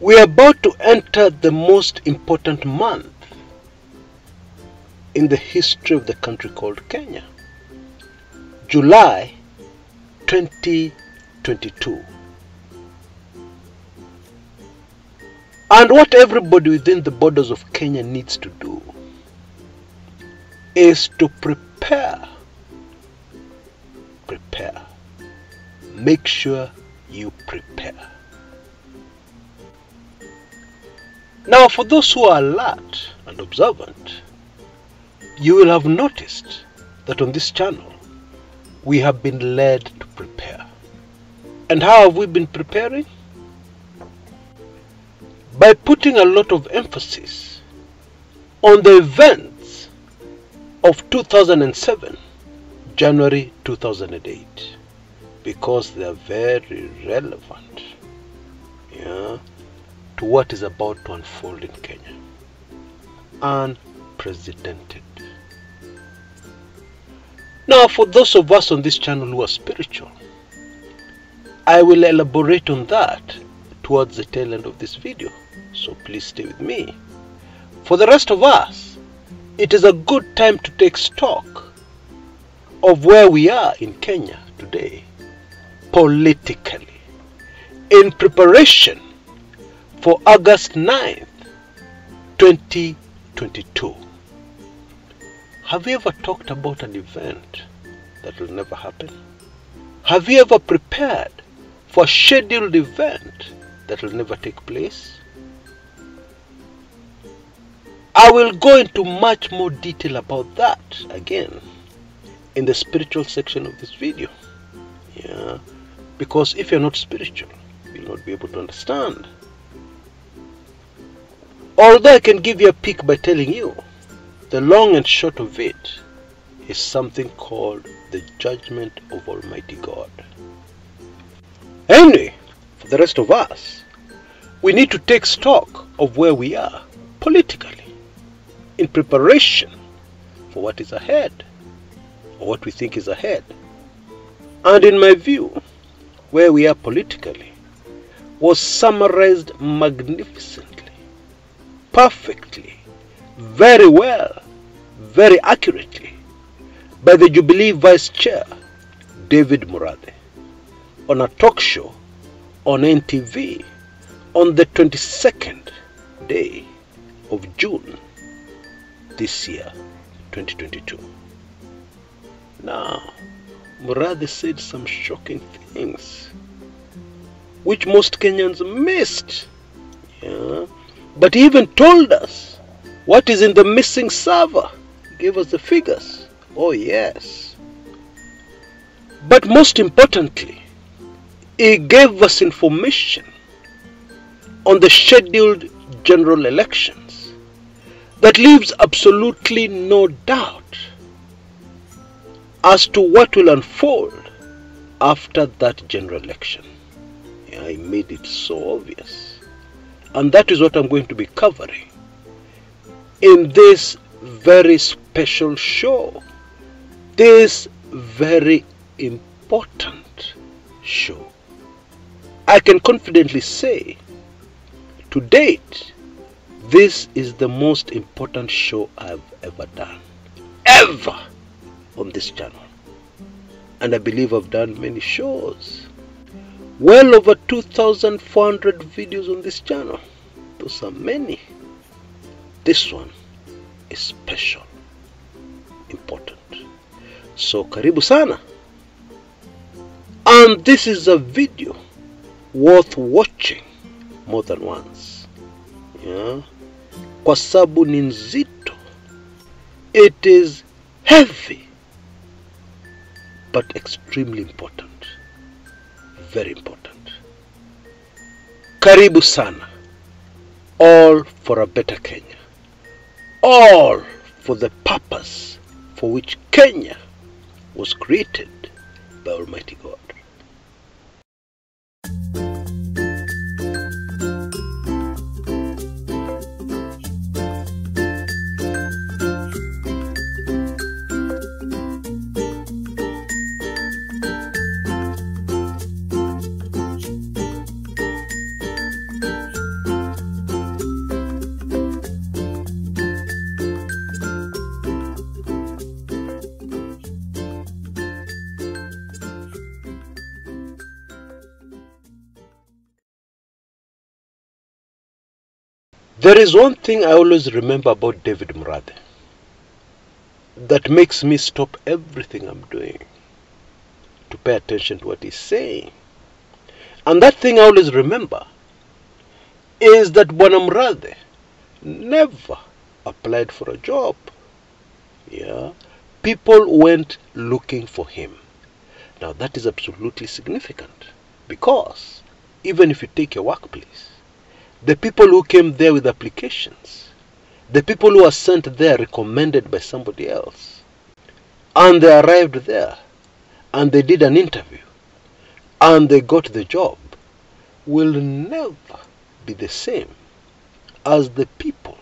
We are about to enter the most important month in the history of the country called Kenya. July 2022. And what everybody within the borders of Kenya needs to do is to prepare. Make sure you prepare. Now, for those who are alert and observant, you will have noticed that on this channel, we have been led to prepare. And how have we been preparing? By putting a lot of emphasis on the events of 2007, January 2008, because they are very relevant to what is about to unfold in Kenya. Unprecedented. Now, for those of us on this channel who are spiritual, I will elaborate on that towards the tail end of this video, so please stay with me. For the rest of us, it is a good time to take stock of where we are in Kenya today, politically, in preparation for August 9th, 2022. Have you ever talked about an event that will never happen? Have you ever prepared for a scheduled event that will never take place? I will go into much more detail about that again in the spiritual section of this video. Because if you're not spiritual, you'll not be able to understand. Although I can give you a peek by telling you, the long and short of it is something called the judgment of Almighty God. Anyway, for the rest of us, we need to take stock of where we are politically in preparation for what is ahead, or what we think is ahead. And in my view, where we are politically was summarized magnificently, perfectly, very well, very accurately, by the Jubilee Vice Chair, David Murathe, on a talk show on NTV on the 22nd day of June this year, 2022. Now, Murathe said some shocking things, which most Kenyans missed. But he even told us what is in the missing server. Give us the figures. Oh yes. But most importantly, he gave us information on the scheduled general elections that leaves absolutely no doubt as to what will unfold after that general election. I made it so obvious. And that is what I'm going to be covering in this very special show, this very important show. I can confidently say, to date, this is the most important show I've ever done, ever, on this channel. And I believe I've done many shows, well over 2,400 videos on this channel. Those are many. This one is special, important. So karibu sana. And this is a video worth watching more than once. Kwa sababu ni nzito. It is heavy, but extremely important. Very important. Karibu sana. All for a better Kenya. All for the purpose for which Kenya was created by Almighty God. There is one thing I always remember about David Murathe that makes me stop everything I'm doing to pay attention to what he's saying. And that thing I always remember is that Bwana Murathe never applied for a job. Yeah, people went looking for him. Now that is absolutely significant, because even if you take a workplace, the people who came there with applications, the people who are sent there recommended by somebody else, and they arrived there, and they did an interview, and they got the job, will never be the same as the people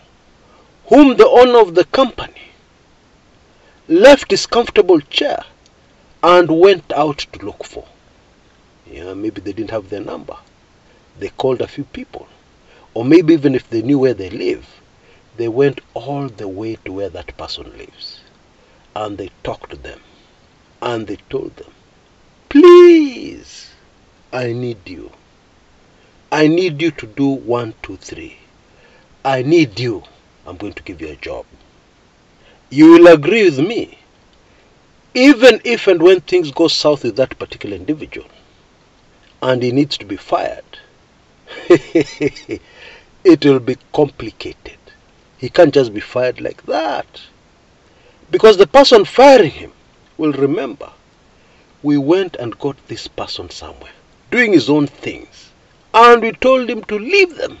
whom the owner of the company left his comfortable chair and went out to look for. Yeah, maybe they didn't have their number. They called a few people. Or maybe even if they knew where they live, they went all the way to where that person lives. And they talked to them. And they told them, please, I need you. I need you to do 1, 2, 3. I need you. I'm going to give you a job. You will agree with me. Even if and when things go south with that particular individual, and he needs to be fired, it will be complicated. He can't just be fired like that. Because the person firing him will remember, we went and got this person somewhere, doing his own things, and we told him to leave them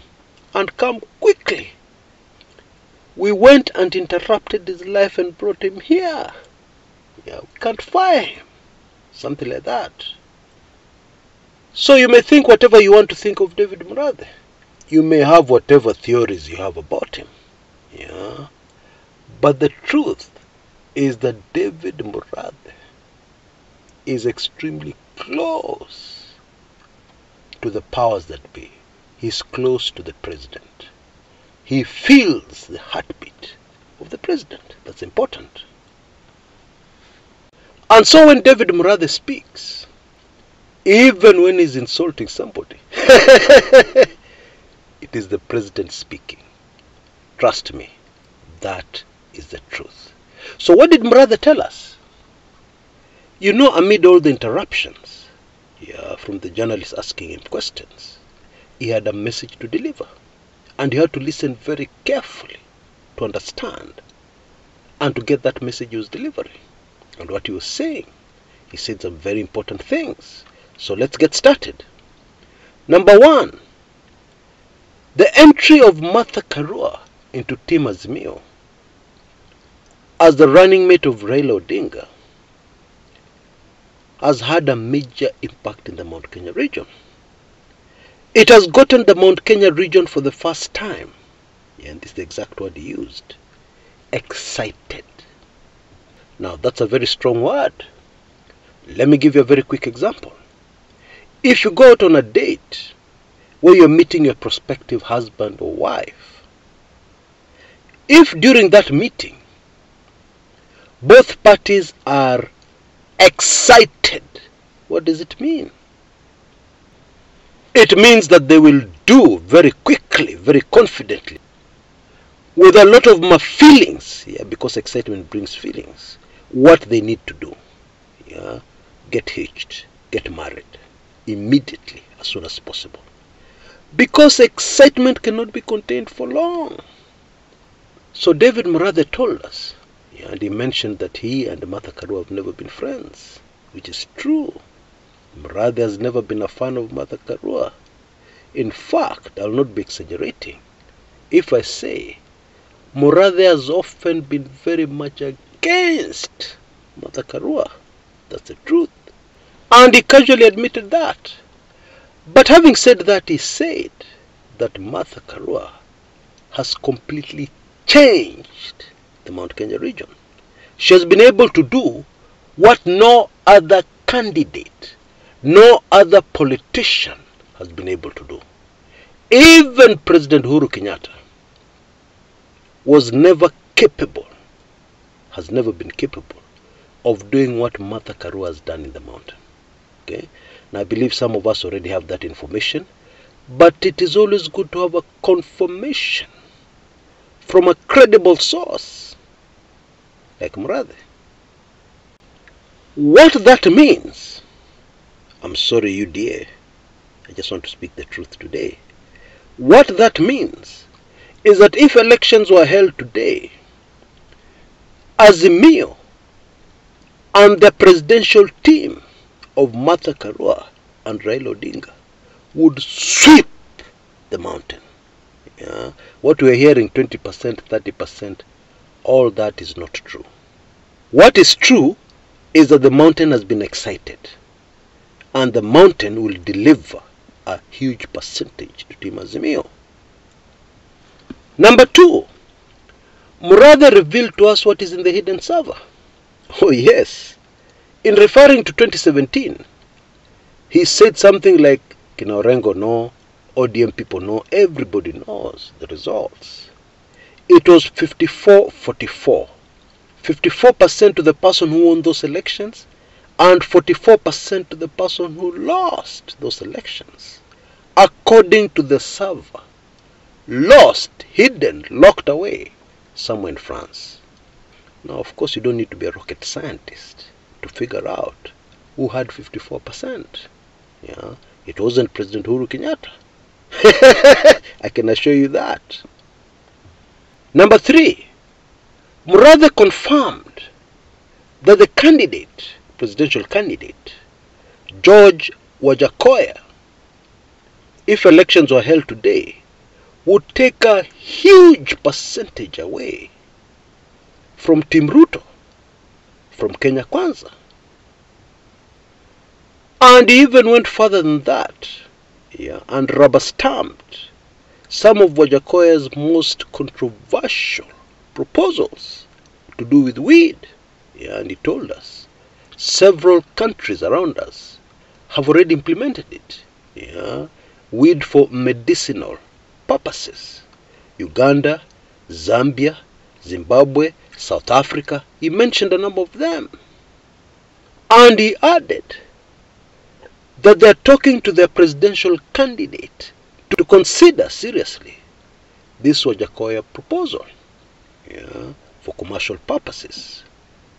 and come quickly. We went and interrupted his life and brought him here. Yeah, we can't fire him. Something like that. So you may think whatever you want to think of David Murathe. You may have whatever theories you have about him. Yeah. But the truth is that David Murathe is extremely close to the powers that be. He's close to the president. He feels the heartbeat of the president. That's important. And so when David Murathe speaks, even when he's insulting somebody, it is the president speaking. Trust me, that is the truth. So what did Murathe tell us? You know, amid all the interruptions, yeah, from the journalists asking him questions, he had a message to deliver. And he had to listen very carefully to understand and to get that message he was delivering. And what he was saying, he said some very important things. So let's get started. Number 1, the entry of Martha Karua into Team Azimio as the running mate of Raila Odinga has had a major impact in the Mount Kenya region. It has gotten the Mount Kenya region for the first time, and this is the exact word he used, excited. Now that's a very strong word. Let me give you a very quick example. If you go out on a date where you're meeting your prospective husband or wife, if during that meeting both parties are excited, what does it mean? It means that they will do very quickly, very confidently, with a lot of my feelings, yeah, because excitement brings feelings, what they need to do. Yeah, get hitched, get married. Immediately, as soon as possible, because excitement cannot be contained for long. So David Murathe told us, yeah, and he mentioned that he and Martha Karua have never been friends, which is true. Murathe has never been a fan of Martha Karua. In fact, I'll not be exaggerating if I say Murathe has often been very much against Martha Karua. That's the truth. And he casually admitted that. But having said that, he said that Martha Karua has completely changed the Mount Kenya region. She has been able to do what no other candidate, no other politician has been able to do. Even President Uhuru Kenyatta was never capable, has never been capable of doing what Martha Karua has done in the mountain. Okay. Now I believe some of us already have that information, but it is always good to have a confirmation from a credible source like Murathe. What that means, I'm sorry UDA, I just want to speak the truth today. What that means is that if elections were held today, Azimio and the presidential team of Martha Karua and Raila Odinga would sweep the mountain. Yeah? What we're hearing, 20%, 30%, all that is not true. What is true is that the mountain has been excited, and the mountain will deliver a huge percentage to Team Azimio. Number two, Murathe revealed to us what is in the hidden server. Oh yes, in referring to 2017, he said something like, Kinorengo know, ODM people know, everybody knows the results. It was 54-44. 54% to the person who won those elections and 44% to the person who lost those elections. According to the server, lost, hidden, locked away somewhere in France. Now, of course, you don't need to be a rocket scientist to figure out who had 54%. Yeah, it wasn't President Uhuru Kenyatta. I can assure you that. Number three, Murathe confirmed that the candidate, presidential candidate, George Wajackoyah, if elections were held today, would take a huge percentage away from Team Ruto, from Kenya Kwanza. And he even went further than that, yeah, and rubber-stamped some of Wajackoyah's most controversial proposals to do with weed. Yeah, and he told us several countries around us have already implemented it. Yeah, weed for medicinal purposes. Uganda, Zambia, Zimbabwe, South Africa. He mentioned a number of them. And he added that they are talking to their presidential candidate to consider seriously this Wajackoyah proposal. Yeah, for commercial purposes,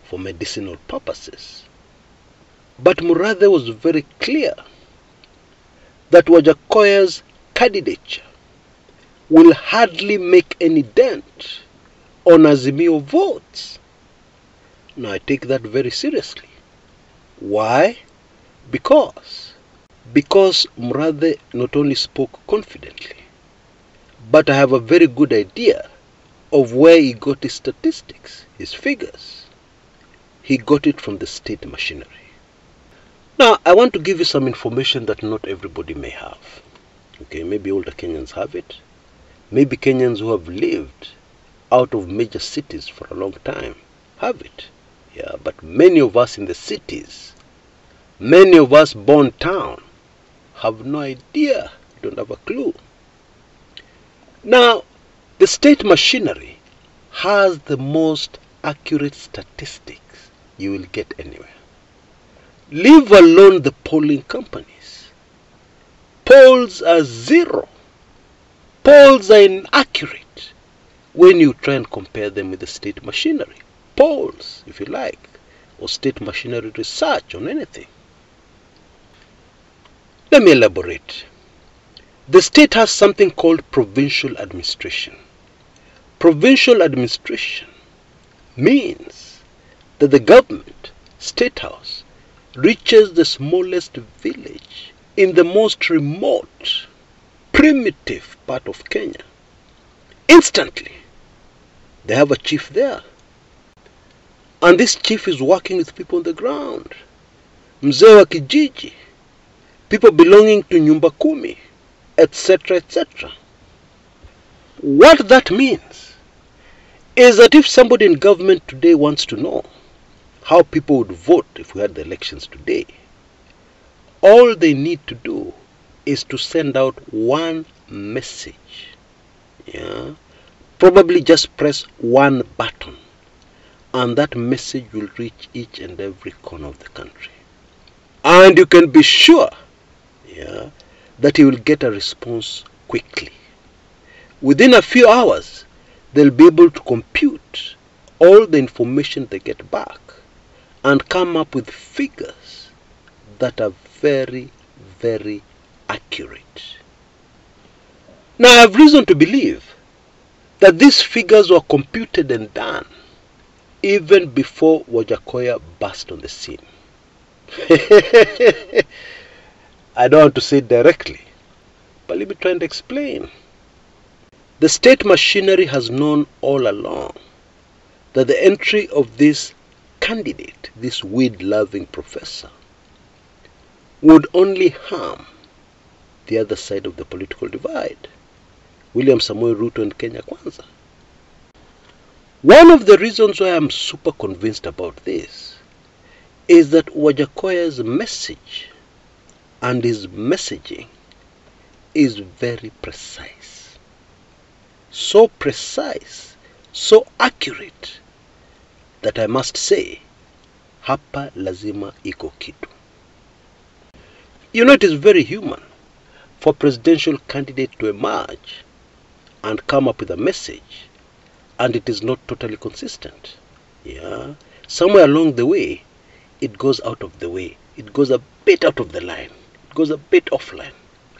for medicinal purposes. But Murathe was very clear that Wajackoyah's candidature will hardly make any dent on Azimio votes. Now I take that very seriously. Why? Because Murathe not only spoke confidently, but I have a very good idea of where he got his statistics, his figures. He got it from the state machinery. Now, I want to give you some information that not everybody may have. Okay, maybe older Kenyans have it. Maybe Kenyans who have lived out of major cities for a long time have it. Yeah, but many of us in the cities, many of us born town, have no idea, don't have a clue. Now, the state machinery has the most accurate statistics you will get anywhere. Leave alone the polling companies. Polls are zero. Polls are inaccurate when you try and compare them with the state machinery. Polls, if you like, or state machinery research on anything. Let me elaborate. The state has something called provincial administration. Provincial administration means that the government, state house, reaches the smallest village in the most remote, primitive part of Kenya. Instantly, they have a chief there. And this chief is working with people on the ground. Mzee wa kijiji, people belonging to nyumba kumi, etc., etc. What that means is that if somebody in government today wants to know how people would vote if we had the elections today, all they need to do is to send out one message. Yeah? Probably just press one button, and that message will reach each and every corner of the country. And you can be sure, yeah, that you will get a response quickly. Within a few hours, they'll be able to compute all the information they get back and come up with figures that are very, very accurate. Now, I have reason to believe that these figures were computed and done even before Wajackoyah burst on the scene. I don't want to say it directly, but let me try and explain. The state machinery has known all along that the entry of this candidate, this weed-loving professor, would only harm the other side of the political divide, William Samoei Ruto and Kenya Kwanza. One of the reasons why I'm super convinced about this is that Wajackoyah's message and his messaging is very precise. So precise, so accurate, that I must say, hapa lazima iko kitu. You know, it is very human for a presidential candidate to emerge and come up with a message and it is not totally consistent. Yeah, somewhere along the way, it goes out of the way. It goes a bit out of the line. It goes a bit offline.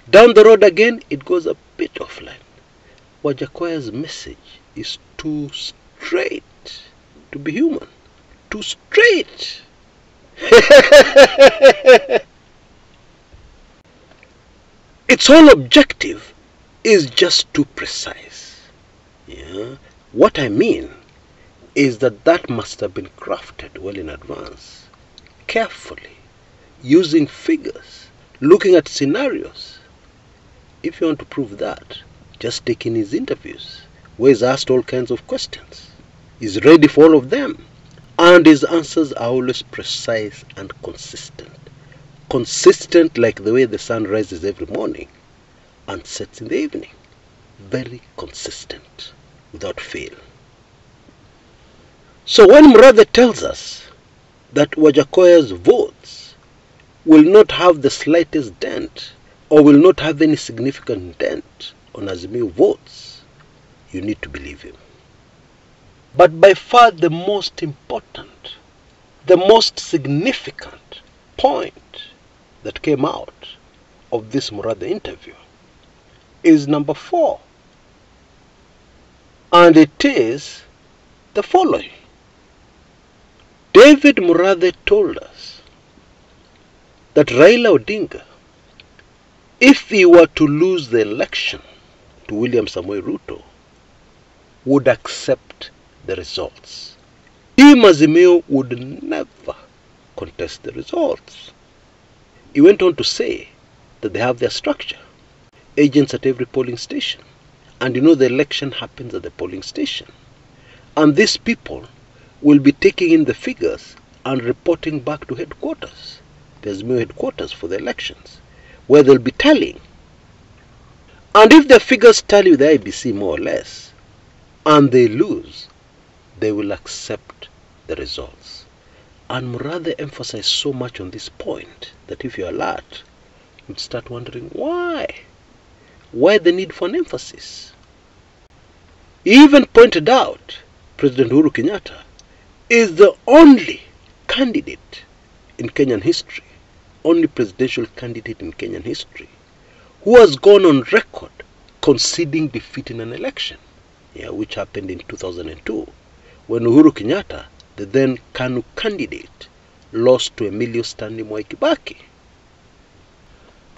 Down the road again, it goes a bit offline. Wajackoyah's message is too straight to be human. Too straight. Its whole objective is just too precise. Yeah. What I mean is that must have been crafted well in advance, carefully, using figures, looking at scenarios. If you want to prove that, just take in his interviews, where he's asked all kinds of questions. He's ready for all of them, and his answers are always precise and consistent. Consistent like the way the sun rises every morning and sets in the evening. Very consistent, without fail. So when Murathe tells us that Wajackoyah's votes will not have the slightest dent or will not have any significant dent on Azimio votes, you need to believe him. But by far the most important, the most significant point that came out of this Murathe interview is number 4. And it is the following. David Murathe told us that Raila Odinga, if he were to lose the election to William Samoei Ruto, would accept the results. Team Azimio would never contest the results. He went on to say that they have their structure, agents at every polling station, and you know the election happens at the polling station, and these people will be taking in the figures and reporting back to headquarters, the Azimio headquarters for the elections, where they'll be tallying, and if the figures tally with the IBC more or less and they lose, they will accept the results. And Murathe emphasized so much on this point that if you're alert, you'd start wondering why. Why the need for an emphasis? He even pointed out President Uhuru Kenyatta is the only candidate in Kenyan history, only presidential candidate in Kenyan history, who has gone on record conceding defeat in an election, which happened in 2002, when Uhuru Kenyatta, the then Kanu candidate, lost to Emilio Stanley Mwai Kibaki.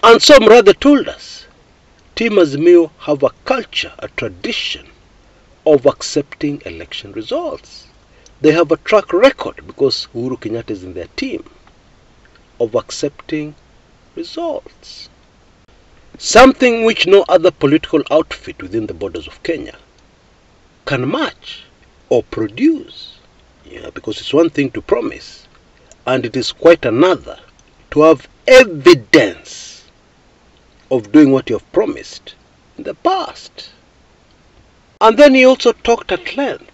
And so Murathe told us, Team Azimio have a culture, a tradition of accepting election results. They have a track record, because Uhuru Kenyatta is in their team, of accepting results. Something which no other political outfit within the borders of Kenya can match or produce. Yeah, because it's one thing to promise, and it is quite another to have evidence of doing what you have promised in the past. And then he also talked at length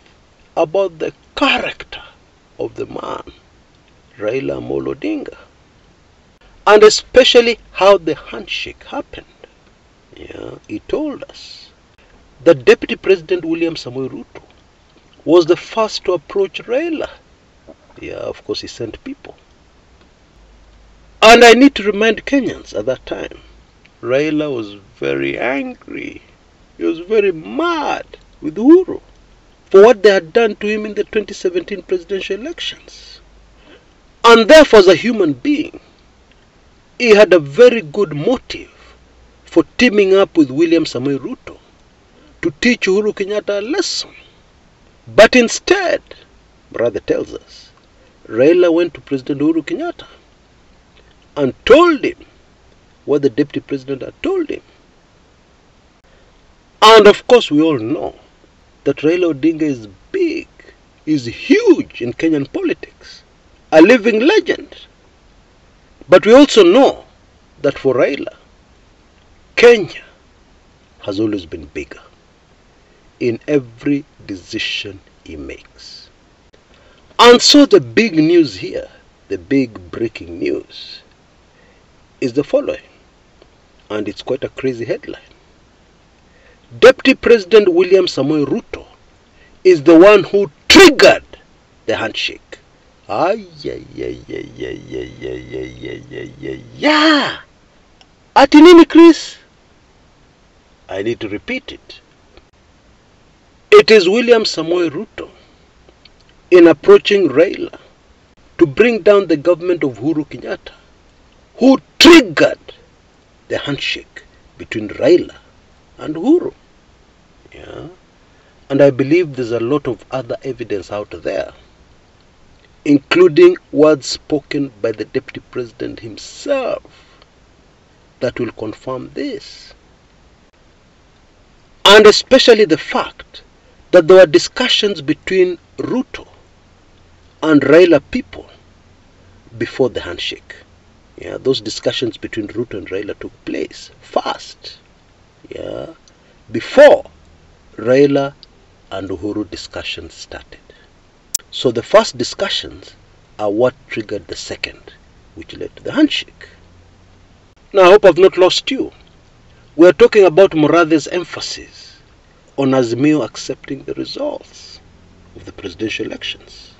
about the character of the man, Raila Amolo Odinga, and especially how the handshake happened. Yeah, he told us that Deputy President William Samoei Ruto was the first to approach Raila. Yeah, of course he sent people. And I need to remind Kenyans at that time, Raila was very angry. He was very mad with Uhuru for what they had done to him in the 2017 presidential elections. And therefore, as a human being, he had a very good motive for teaming up with William Samoei Ruto to teach Uhuru Kenyatta a lesson. But instead, Murathe tells us, Raila went to President Uhuru Kenyatta and told him what the deputy president had told him. And of course we all know that Raila Odinga is big, is huge in Kenyan politics, a living legend. But we also know that for Raila, Kenya has always been bigger in every decision he makes. And so the big news here, the big breaking news, is the following, and it's quite a crazy headline. Deputy President William Samoei Ruto is the one who triggered the handshake. Yeah. Ati nini, Chris? I need to repeat it. It is William Samoei Ruto, in approaching Raila to bring down the government of Uhuru Kenyatta, who triggered the handshake between Raila and Uhuru. Yeah. And I believe there's a lot of other evidence out there, including words spoken by the deputy president himself, that will confirm this. And especially the fact that there were discussions between Ruto and Raila people before the handshake. Yeah, those discussions between Ruto and Raila took place first. Yeah, before Raila and Uhuru discussions started. So the first discussions are what triggered the second, which led to the handshake. Now I hope I've not lost you. We are talking about Murathe's emphasis on Azimio accepting the results of the presidential elections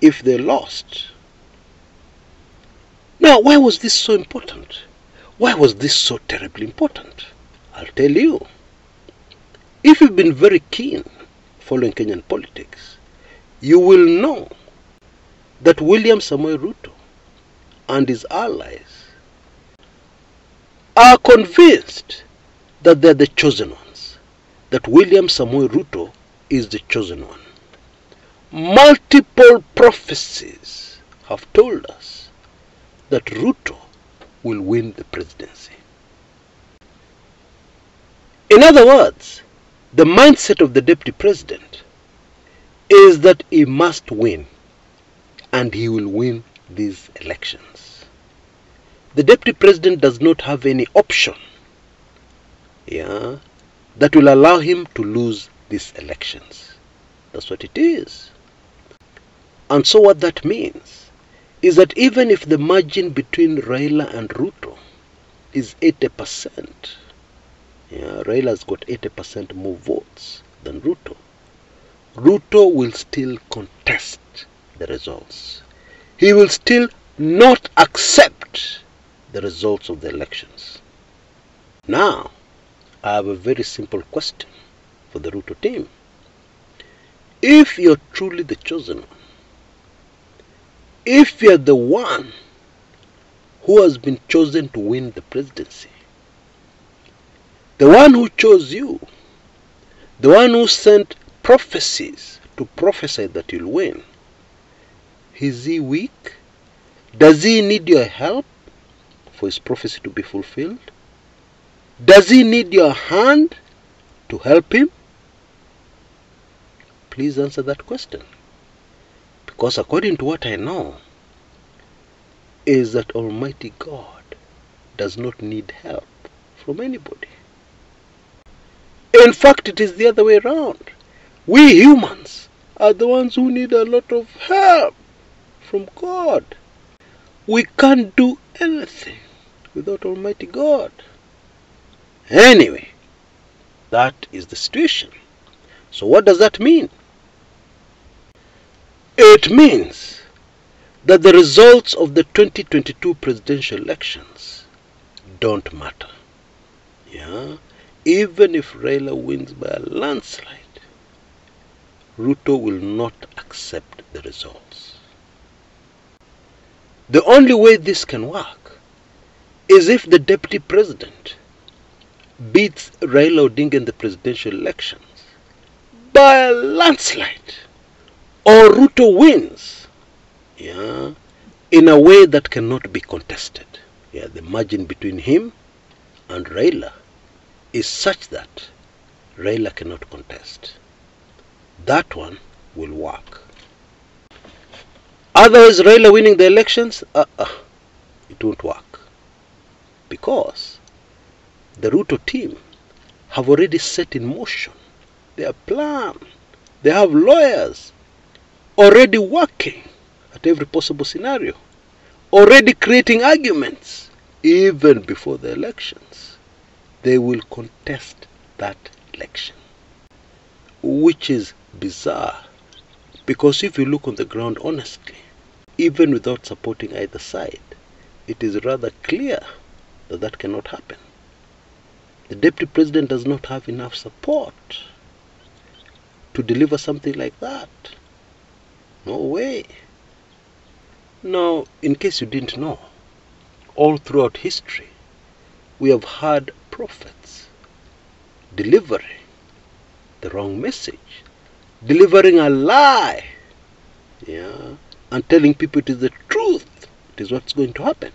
if they lost. Now, why was this so important? Why was this so terribly important? I'll tell you. If you've been very keen following Kenyan politics, you will know that William Samoei Ruto and his allies are convinced that they're the chosen ones, that William Samoei Ruto is the chosen one. Multiple prophecies have told us that Ruto will win the presidency. In other words, the mindset of the deputy president is that he must win, and he will win these elections. The deputy president does not have any option, yeah, that will allow him to lose these elections. That's what it is. And so what that means is that even if the margin between Raila and Ruto is 80%, yeah, Raila's got 80% more votes than Ruto, Ruto will still contest the results. He will still not accept the results of the elections. Now, I have a very simple question for the Ruto team. If you're truly the chosen one, if you're the one who has been chosen to win the presidency, the one who chose you, the one who sent prophecies to prophesy that you'll win, is he weak? Does he need your help for his prophecy to be fulfilled? Does he need your hand to help him? Please answer that question. Because according to what I know, is that Almighty God does not need help from anybody. In fact, it is the other way around. We humans are the ones who need a lot of help from God. We can't do anything without Almighty God. Anyway, that is the situation. So what does that mean? It means that the results of the 2022 presidential elections don't matter. Yeah? Even if Raila wins by a landslide, Ruto will not accept the results. The only way this can work is if the deputy president beats Raila Odinga in the presidential elections by a landslide, or Ruto wins in a way that cannot be contested. Yeah, the margin between him and Raila is such that Raila cannot contest. That one will work. Otherwise, Raila winning the elections, it won't work, because the Ruto team have already set in motion their plan. They have lawyers already working at every possible scenario, already creating arguments. Even before the elections, they will contest that election, which is bizarre, because if you look on the ground honestly, even without supporting either side, it is rather clear that that cannot happen. The deputy president does not have enough support to deliver something like that. No way. Now, in case you didn't know, all throughout history, we have had prophets delivering the wrong message, delivering a lie, and telling people it is the truth, it is what's going to happen.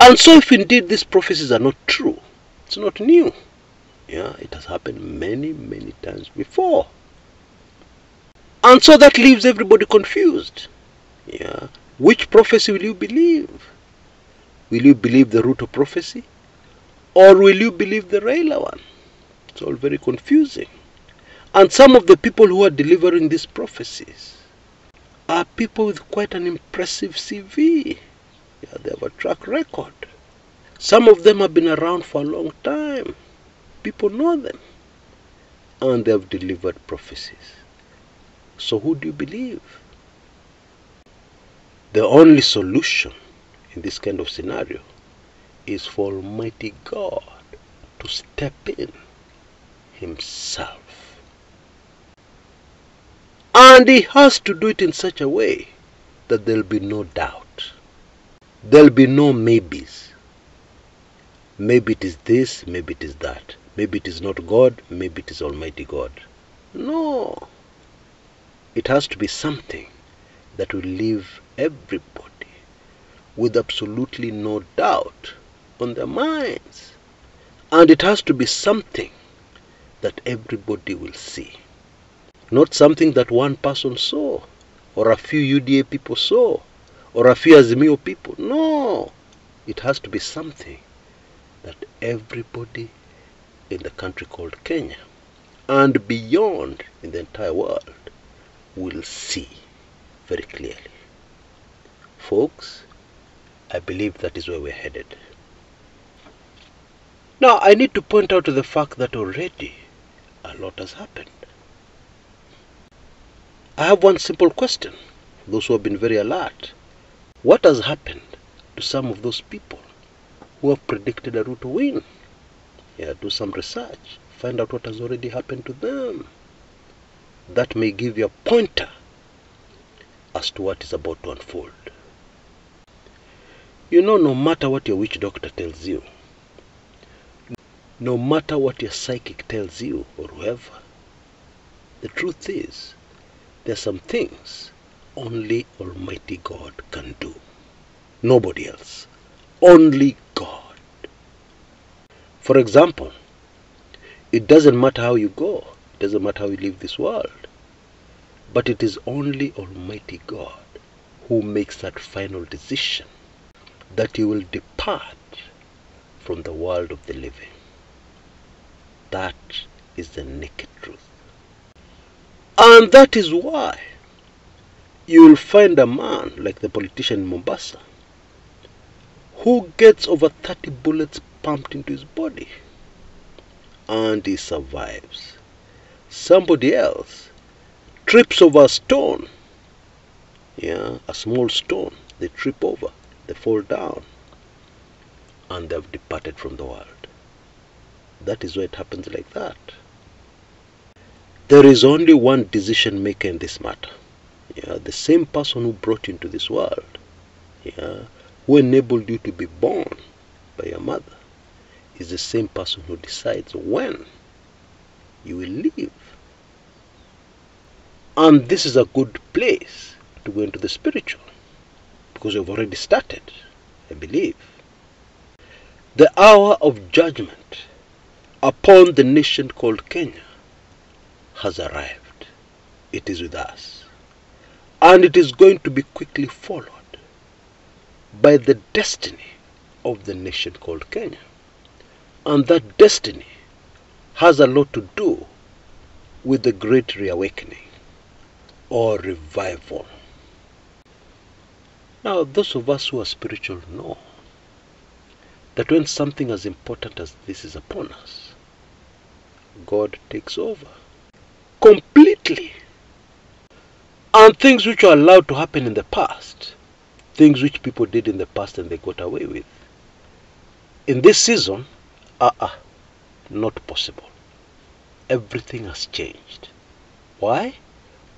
And so if indeed these prophecies are not true, it's not new. Yeah, it has happened many, many times before. And so that leaves everybody confused. Yeah, which prophecy will you believe? Will you believe the Ruto prophecy? Or will you believe the Raila one? It's all very confusing. And some of the people who are delivering these prophecies are people with quite an impressive CV. Yeah, they have a track record. Some of them have been around for a long time. People know them. And they have delivered prophecies. So who do you believe? The only solution in this kind of scenario is for Almighty God to step in himself. And he has to do it in such a way that there will be no doubt. There'll be no maybes. Maybe it is this, maybe it is that. Maybe it is not God, maybe it is Almighty God. No. It has to be something that will leave everybody with absolutely no doubt on their minds. And it has to be something that everybody will see. Not something that one person saw, or a few UDA people saw, or a few Azimio people. No, it has to be something that everybody in the country called Kenya and beyond in the entire world will see very clearly. Folks, I believe that is where we're headed. Now, I need to point out to the fact that already a lot has happened. I have one simple question for those who have been very alert. What has happened to some of those people who have predicted a Ruto win? Yeah, do some research. Find out what has already happened to them. That may give you a pointer as to what is about to unfold. You know, no matter what your witch doctor tells you, no matter what your psychic tells you or whoever, the truth is, there are some things only Almighty God can do. Nobody else. Only God. For example, it doesn't matter how you go. It doesn't matter how you leave this world. But it is only Almighty God who makes that final decision that you will depart from the world of the living. That is the naked truth. And that is why you will find a man like the politician in Mombasa who gets over 30 bullets pumped into his body and he survives. Somebody else trips over a stone. Yeah, a small stone. They trip over. They fall down. And they have departed from the world. That is why it happens like that. There is only one decision maker in this matter. Yeah, the same person who brought you into this world. Yeah, who enabled you to be born by your mother. Is the same person who decides when you will leave. And this is a good place to go into the spiritual, because you've already started, I believe. The hour of judgment upon the nation called Kenya has arrived. It is with us. And it is going to be quickly followed by the destiny of the nation called Kenya. And that destiny has a lot to do with the great reawakening or revival. Now, those of us who are spiritual know that when something as important as this is upon us, God takes over completely. And things which are allowed to happen in the past, things which people did in the past and they got away with, in this season, not possible. Everything has changed. Why?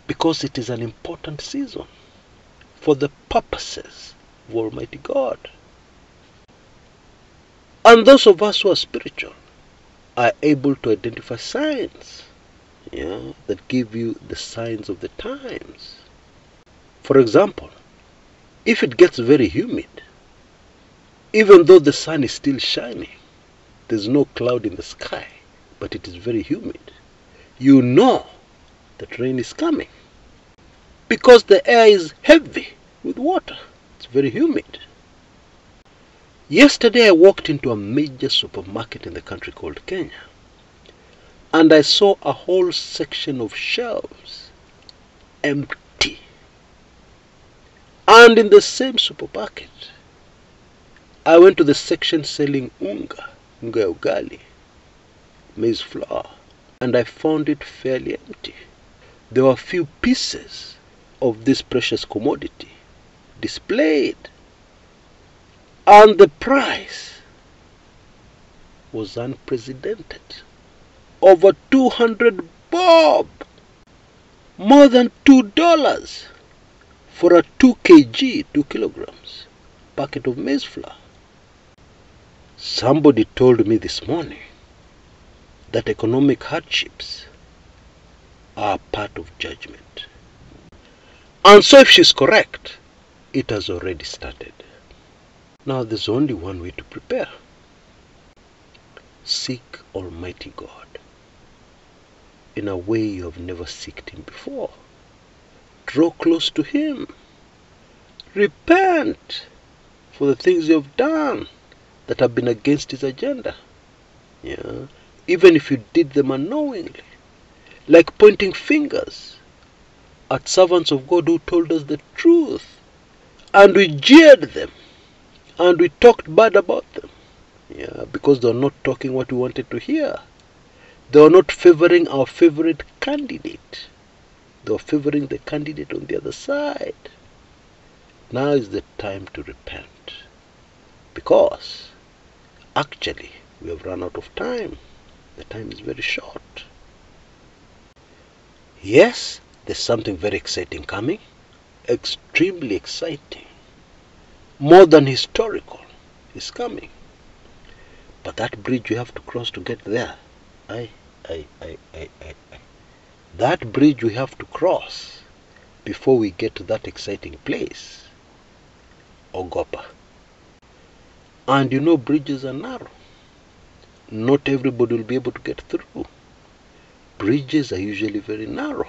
Because it is an important season for the purposes of Almighty God. And those of us who are spiritual are able to identify signs, yeah, that give you the signs of the times. For example, if it gets very humid, even though the sun is still shining, there's no cloud in the sky, but it is very humid, you know that rain is coming, because the air is heavy with water. It's very humid. Yesterday I walked into a major supermarket in the country called Kenya, and I saw a whole section of shelves empty. And in the same supermarket, I went to the section selling unga ya ugali, maize flour, and I found it fairly empty. There were few pieces of this precious commodity displayed, and the price was unprecedented. Over 200 bob, more than $2 for a 2 kilograms packet of maize flour. Somebody told me this morning that economic hardships are part of judgment. And so if she's correct, it has already started. Now there's only one way to prepare. Seek Almighty God in a way you have never sought Him before. Draw close to Him. Repent for the things you have done that have been against His agenda. Yeah. Even if you did them unknowingly. Like pointing fingers at servants of God who told us the truth. And we jeered them. And we talked bad about them. Yeah, because they were not talking what we wanted to hear. They were not favoring our favorite candidate. They were favoring the candidate on the other side. Now is the time to repent. Because actually, we have run out of time. The time is very short. Yes, there's something very exciting coming. Extremely exciting. More than historical is coming. But that bridge you have to cross to get there. That bridge we have to cross before we get to that exciting place. Ogopa. And you know bridges are narrow. Not everybody will be able to get through. Bridges are usually very narrow.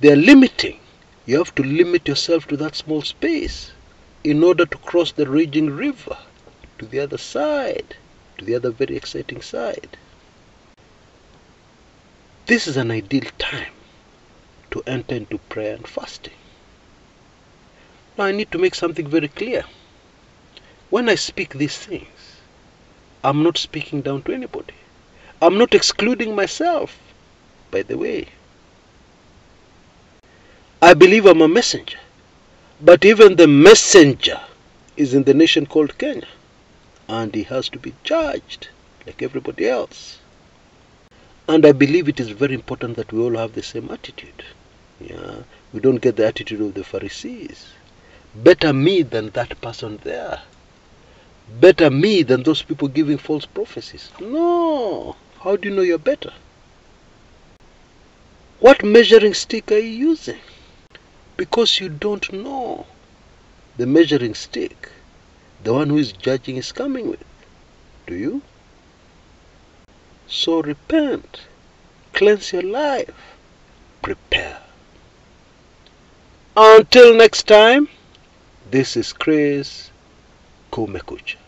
They are limiting. You have to limit yourself to that small space in order to cross the raging river to the other side, to the other very exciting side. This is an ideal time to enter into prayer and fasting. Now I need to make something very clear. When I speak these things, I'm not speaking down to anybody. I'm not excluding myself, by the way. I believe I'm a messenger. But even the messenger is in the nation called Kenya. And he has to be judged like everybody else. And I believe it is very important that we all have the same attitude. Yeah, we don't get the attitude of the Pharisees. Better me than that person there. Better me than those people giving false prophecies. No. How do you know you're better? What measuring stick are you using? Because you don't know the measuring stick the one who is judging is coming with. Do you? So repent. Cleanse your life. Prepare. Until next time, this is Chris Kumekucha.